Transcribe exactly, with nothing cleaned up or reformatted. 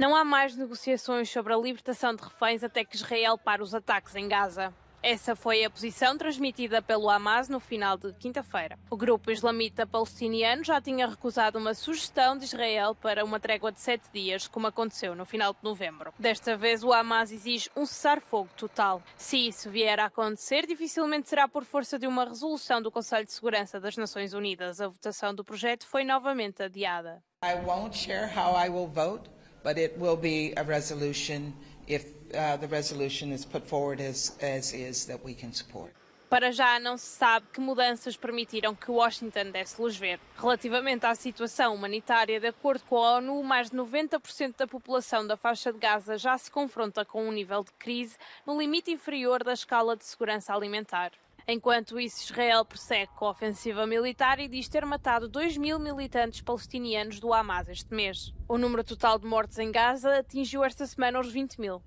Não há mais negociações sobre a libertação de reféns até que Israel pare os ataques em Gaza. Essa foi a posição transmitida pelo Hamas no final de quinta-feira. O grupo islamita palestiniano já tinha recusado uma sugestão de Israel para uma trégua de sete dias, como aconteceu no final de novembro. Desta vez, o Hamas exige um cessar-fogo total. Se isso vier a acontecer, dificilmente será por força de uma resolução do Conselho de Segurança das Nações Unidas. A votação do projeto foi novamente adiada. I won't share how I will vote, but it will be a resolution if Uh, the resolution is put forward as, as is that we can support. Para já não se sabe que mudanças permitiram que Washington desse-lhes ver. Relativamente à situação humanitária, de acordo com a ONU, mais de noventa por cento da população da Faixa de Gaza já se confronta com um nível de crise no limite inferior da escala de segurança alimentar. Enquanto isso, Israel prossegue com a ofensiva militar e diz ter matado dois mil militantes palestinianos do Hamas este mês. O número total de mortes em Gaza atingiu esta semana os vinte mil.